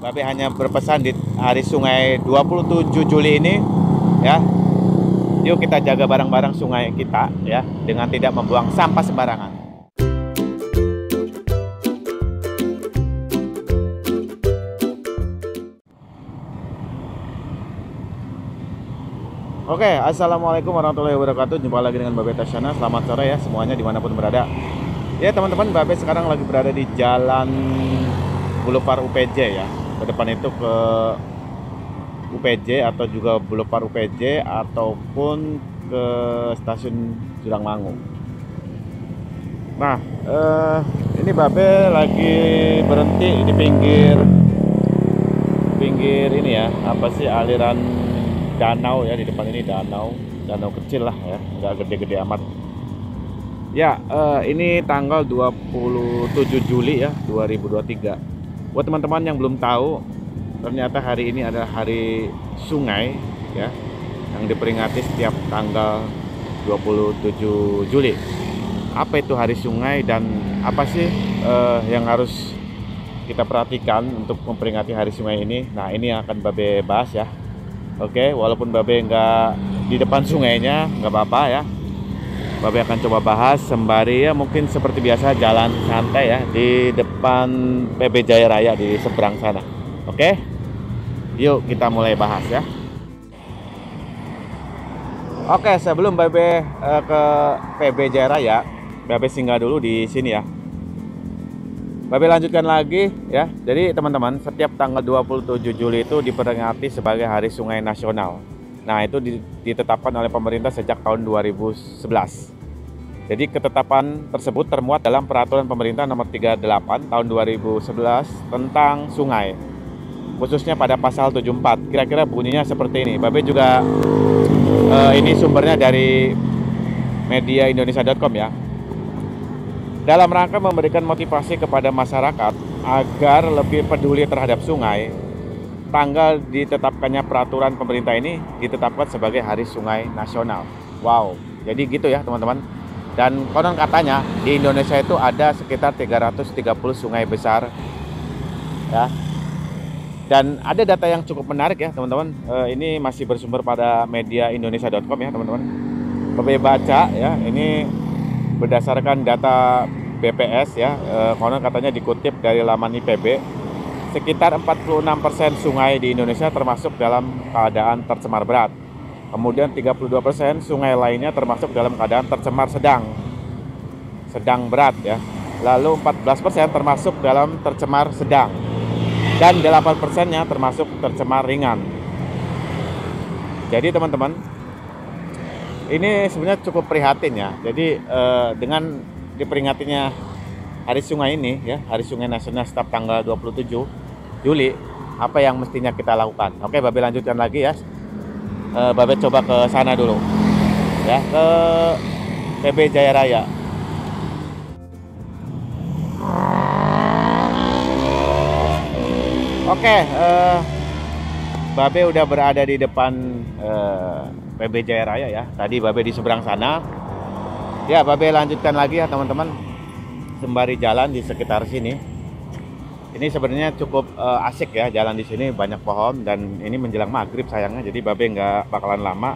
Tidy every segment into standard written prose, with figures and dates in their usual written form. Babeh hanya berpesan di Hari Sungai 27 Juli ini, ya, yuk kita jaga barang-barang sungai kita, ya, dengan tidak membuang sampah sembarangan. Oke, assalamualaikum warahmatullahi wabarakatuh. Jumpa lagi dengan Babeh Tasyana. Selamat sore ya semuanya dimanapun berada. Ya teman-teman, Babeh sekarang lagi berada di Jalan Boulevard UPJ ya. Ke depan itu ke UPJ atau juga Boulevard UPJ ataupun ke stasiun Jurangmangu. Nah, ini Babeh lagi berhenti di pinggir ini ya, apa sih, aliran danau ya. Di depan ini danau kecil lah ya, nggak gede-gede amat. Ya, ini tanggal 27 Juli ya 2023. Buat teman-teman yang belum tahu, ternyata hari ini adalah Hari Sungai ya, yang diperingati setiap tanggal 27 Juli. Apa itu Hari Sungai dan apa sih yang harus kita perhatikan untuk memperingati Hari Sungai ini? Nah, ini yang akan Babeh bahas ya. Oke, walaupun Babeh nggak di depan sungainya, nggak apa-apa ya. Babeh akan coba bahas sembari ya mungkin seperti biasa jalan santai ya di depan PB Jaya Raya di seberang sana. Oke, yuk kita mulai bahas ya. Oke, sebelum Babeh ke PB Jaya Raya, Babeh singgah dulu di sini ya. Babeh lanjutkan lagi ya. Jadi teman-teman, setiap tanggal 27 Juli itu diperingati sebagai Hari Sungai Nasional. Nah, itu ditetapkan oleh pemerintah sejak tahun 2011. Jadi ketetapan tersebut termuat dalam Peraturan Pemerintah Nomor 38 Tahun 2011 tentang sungai, khususnya pada pasal 74. Kira-kira bunyinya seperti ini. Babeh juga ini sumbernya dari mediaindonesia.com ya. Dalam rangka memberikan motivasi kepada masyarakat agar lebih peduli terhadap sungai, tanggal ditetapkannya peraturan pemerintah ini ditetapkan sebagai Hari Sungai Nasional. Wow, jadi gitu ya teman-teman. Dan konon katanya di Indonesia itu ada sekitar 330 sungai besar ya. Dan ada data yang cukup menarik ya teman-teman. Ini masih bersumber pada mediaindonesia.com ya teman-teman. Babeh baca ya, ini berdasarkan data BPS ya. Konon katanya dikutip dari laman IPB, sekitar 46% sungai di Indonesia termasuk dalam keadaan tercemar berat. Kemudian 32% sungai lainnya termasuk dalam keadaan tercemar sedang berat ya. Lalu 14% termasuk dalam tercemar sedang. Dan 8%-nya termasuk tercemar ringan. Jadi teman-teman, ini sebenarnya cukup prihatin ya. Jadi dengan diperingatinya Hari Sungai ini ya, Hari Sungai Nasional setiap tanggal 27 Juli, apa yang mestinya kita lakukan? Oke, Babeh lanjutkan lagi ya. Babeh coba ke sana dulu. Ya, ke PB Jaya Raya. Oke, Babeh udah berada di depan PB Jaya Raya ya. Tadi Babeh di seberang sana. Ya, Babeh lanjutkan lagi ya teman-teman, sembari jalan di sekitar sini. Ini sebenarnya cukup asik ya jalan di sini, banyak pohon. Dan ini menjelang maghrib sayangnya, jadi Babeh nggak bakalan lama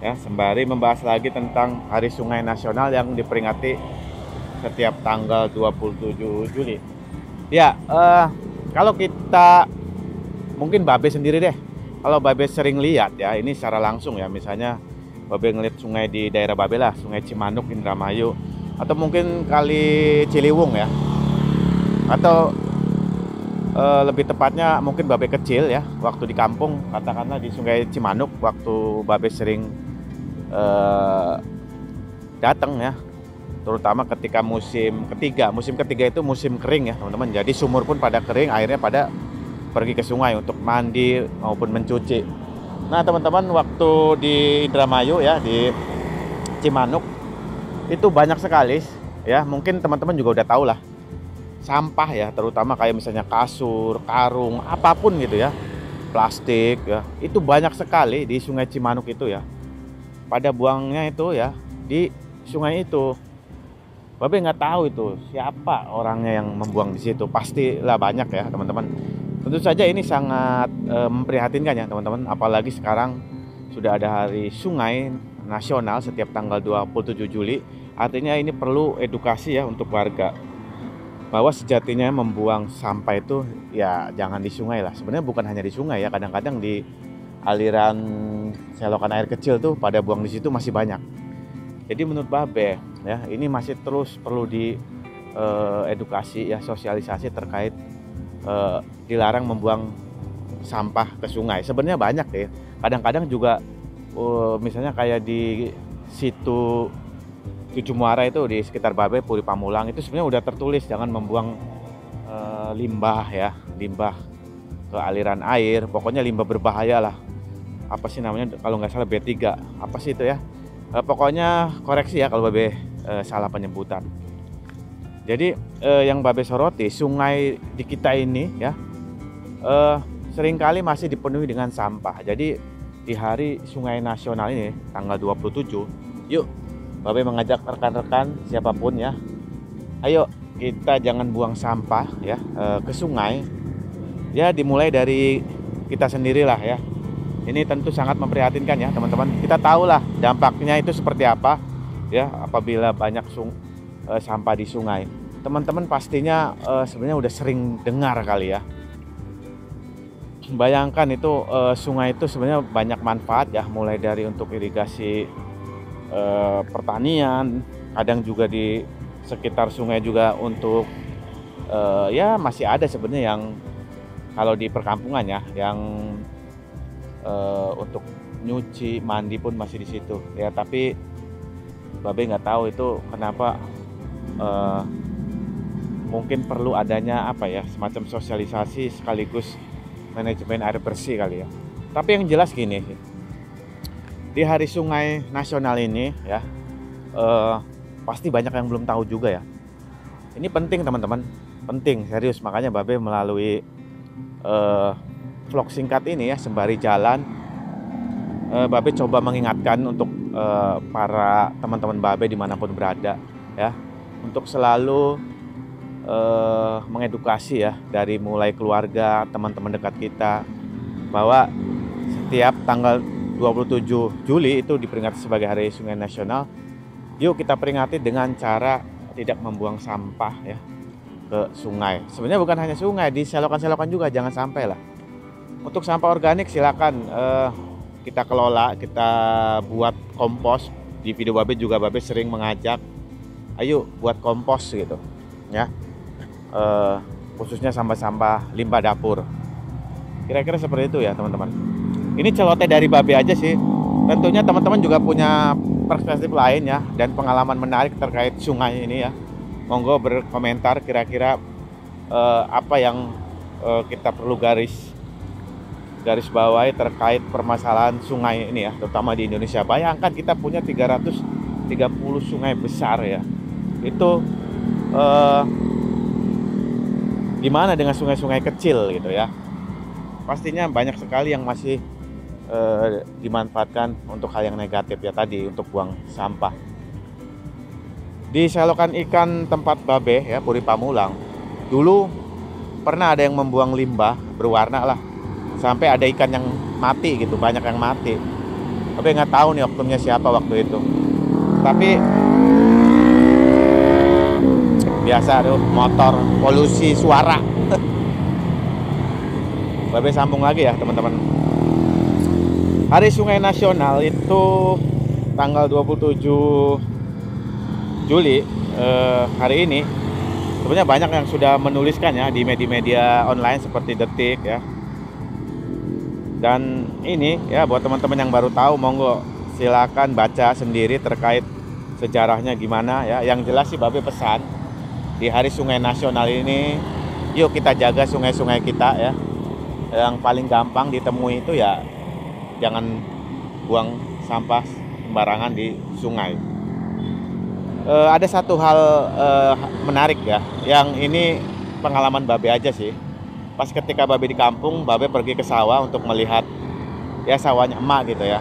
ya. Sembari membahas lagi tentang Hari Sungai Nasional yang diperingati setiap tanggal 27 Juli. Ya, kalau kita, mungkin Babeh sendiri deh, kalau Babeh sering lihat ya, ini secara langsung ya, misalnya Babeh ngeliat sungai di daerah Babeh lah, sungai Cimanuk, Indramayu, atau mungkin kali Ciliwung ya, atau lebih tepatnya mungkin Babeh kecil ya, waktu di kampung, katakanlah di sungai Cimanuk, waktu Babeh sering datang ya, terutama ketika musim ketiga. Musim ketiga itu musim kering ya teman-teman. Jadi sumur pun pada kering, airnya pada pergi ke sungai untuk mandi maupun mencuci. Nah teman-teman, waktu di Indramayu ya, di Cimanuk, itu banyak sekali ya, mungkin teman-teman juga udah tahu lah, sampah ya, terutama kayak misalnya kasur, karung, apapun gitu ya, plastik ya, itu banyak sekali di sungai Cimanuk itu ya, pada buangnya itu ya di sungai itu. Babeh nggak tahu itu siapa orangnya yang membuang di situ, pastilah banyak ya teman-teman. Tentu saja ini sangat memprihatinkan ya teman-teman, apalagi sekarang sudah ada Hari Sungai Nasional setiap tanggal 27 Juli. Artinya ini perlu edukasi ya untuk warga, bahwa sejatinya membuang sampah itu ya jangan di sungai lah. Sebenarnya bukan hanya di sungai ya, kadang-kadang di aliran selokan air kecil tuh pada buang di situ masih banyak. Jadi menurut Babeh ya, ini masih terus perlu di edukasi ya, sosialisasi terkait dilarang membuang sampah ke sungai. Sebenarnya banyak ya. Kadang-kadang juga misalnya kayak di situ Tujuh Muara itu di sekitar Babeh, Puri Pamulang itu sebenarnya udah tertulis jangan membuang limbah ya, limbah ke aliran air. Pokoknya limbah berbahaya lah. Apa sih namanya kalau nggak salah B3. Apa sih itu ya? Pokoknya koreksi ya kalau Babeh salah penyebutan. Jadi yang Babeh soroti, sungai di kita ini ya seringkali masih dipenuhi dengan sampah. Jadi di Hari Sungai Nasional ini tanggal 27, yuk Babeh mengajak rekan-rekan siapapun ya, ayo kita jangan buang sampah ya ke sungai. Ya dimulai dari kita sendirilah ya. Ini tentu sangat memprihatinkan ya teman-teman. Kita tahulah dampaknya itu seperti apa ya apabila banyak sampah di sungai. Teman-teman pastinya sebenarnya udah sering dengar kali ya. Bayangkan itu sungai itu sebenarnya banyak manfaat ya, mulai dari untuk irigasi pertanian, kadang juga di sekitar sungai juga untuk ya masih ada sebenarnya yang kalau di perkampungan ya, yang untuk nyuci, mandi pun masih di situ ya. Tapi Babeh nggak tahu itu kenapa. Mungkin perlu adanya apa ya, semacam sosialisasi sekaligus manajemen air bersih kali ya. Tapi yang jelas gini, di Hari Sungai Nasional ini ya pasti banyak yang belum tahu juga ya. Ini penting teman-teman, penting serius. Makanya Babeh melalui vlog singkat ini ya, sembari jalan Babeh coba mengingatkan untuk para teman-teman Babeh dimanapun berada ya, untuk selalu mengedukasi ya, dari mulai keluarga, teman-teman dekat kita, bahwa setiap tanggal 27 Juli itu diperingati sebagai Hari Sungai Nasional. Yuk kita peringati dengan cara tidak membuang sampah ya ke sungai. Sebenarnya bukan hanya sungai, di selokan-selokan juga jangan sampai lah. Untuk sampah organik silakan kita kelola, kita buat kompos. Di video Babeh juga Babeh sering mengajak, ayo buat kompos gitu ya, khususnya sampah-sampah limbah dapur. Kira-kira seperti itu ya teman-teman. Ini celoteh dari Babeh aja sih. Tentunya teman-teman juga punya perspektif lain ya, dan pengalaman menarik terkait sungai ini ya. Monggo berkomentar kira-kira apa yang kita perlu garis bawahi terkait permasalahan sungai ini ya, terutama di Indonesia. Bayangkan kita punya 330 sungai besar ya. Itu gimana dengan sungai-sungai kecil gitu ya? Pastinya banyak sekali yang masih dimanfaatkan untuk hal yang negatif ya, tadi untuk buang sampah. Di selokan ikan tempat Babeh ya, Puri Pamulang, dulu pernah ada yang membuang limbah berwarna lah, sampai ada ikan yang mati gitu, banyak yang mati. Tapi nggak tahu nih oknumnya siapa waktu itu. Tapi biasa tuh motor, polusi suara. Babeh sambung lagi ya teman-teman. Hari Sungai Nasional itu tanggal 27 Juli hari ini. Sebenarnya banyak yang sudah menuliskan ya di media-media online seperti Detik ya. Dan ini ya buat teman-teman yang baru tahu, monggo silakan baca sendiri terkait sejarahnya gimana ya. Yang jelas sih Babeh pesan, di Hari Sungai Nasional ini yuk kita jaga sungai-sungai kita ya. Yang paling gampang ditemui itu ya jangan buang sampah sembarangan di sungai. Ada satu hal menarik ya, yang ini pengalaman Babeh aja sih. Pas ketika Babeh di kampung, Babeh pergi ke sawah untuk melihat ya sawahnya emak gitu ya.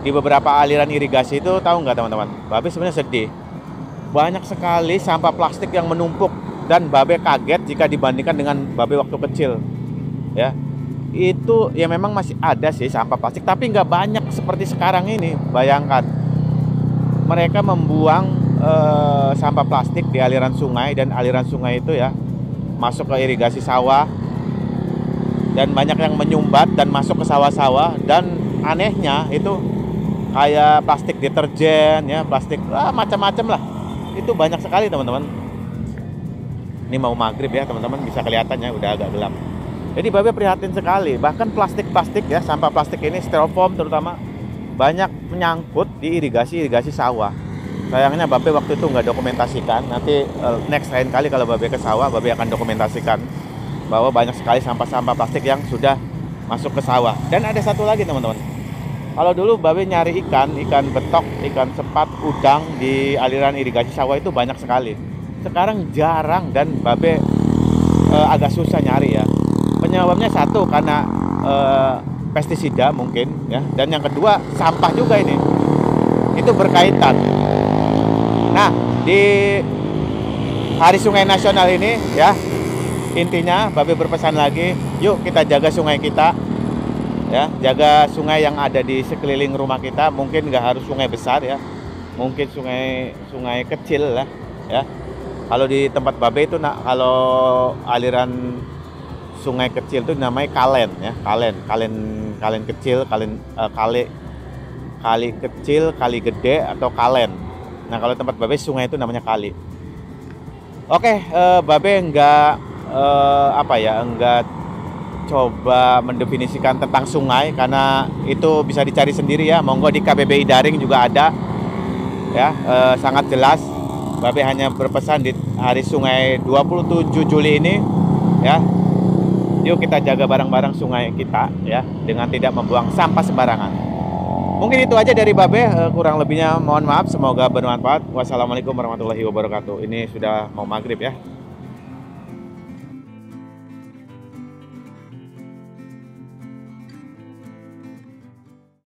Di beberapa aliran irigasi itu tahu nggak teman-teman, Babeh sebenarnya sedih. Banyak sekali sampah plastik yang menumpuk, dan Babeh kaget jika dibandingkan dengan Babeh waktu kecil. ya. Itu ya memang masih ada sih sampah plastik, tapi nggak banyak seperti sekarang ini. Bayangkan mereka membuang sampah plastik di aliran sungai, dan aliran sungai itu ya masuk ke irigasi sawah, dan banyak yang menyumbat dan masuk ke sawah-sawah. Dan anehnya itu kayak plastik deterjen ya, plastik macam-macam lah, itu banyak sekali teman-teman. Ini mau maghrib ya teman-teman, bisa kelihatannya udah agak gelap. Jadi Babeh prihatin sekali, bahkan plastik-plastik ya, sampah plastik ini, styrofoam terutama, banyak menyangkut di irigasi-irigasi sawah. Sayangnya Babeh waktu itu nggak dokumentasikan. Nanti next lain kali kalau Babeh ke sawah, Babeh akan dokumentasikan bahwa banyak sekali sampah-sampah plastik yang sudah masuk ke sawah. Dan ada satu lagi teman-teman, kalau dulu Babeh nyari ikan, ikan betok, ikan sepat, udang di aliran irigasi sawah itu banyak sekali. Sekarang jarang, dan Babeh agak susah nyari ya. Penyebabnya satu karena pestisida mungkin ya, dan yang kedua sampah juga ini, itu berkaitan. Nah di Hari Sungai Nasional ini ya, intinya Babeh berpesan lagi, yuk kita jaga sungai kita ya, jaga sungai yang ada di sekeliling rumah kita. Mungkin nggak harus sungai besar ya, mungkin sungai kecil lah ya. Kalau di tempat Babeh itu kalau aliran sungai kecil itu namanya kalen ya, kalen kecil, kali kecil, kali gede, atau kalen. Nah kalau tempat Babeh sungai itu namanya kali. Oke, Babeh enggak enggak coba mendefinisikan tentang sungai, karena itu bisa dicari sendiri ya, monggo di KBBI daring juga ada ya, sangat jelas. Babeh hanya berpesan di Hari Sungai 27 Juli ini ya, yuk kita jaga barang-barang sungai kita ya, dengan tidak membuang sampah sembarangan. Mungkin itu aja dari Babeh, kurang lebihnya mohon maaf, semoga bermanfaat. Wassalamualaikum warahmatullahi wabarakatuh. Ini sudah mau maghrib ya.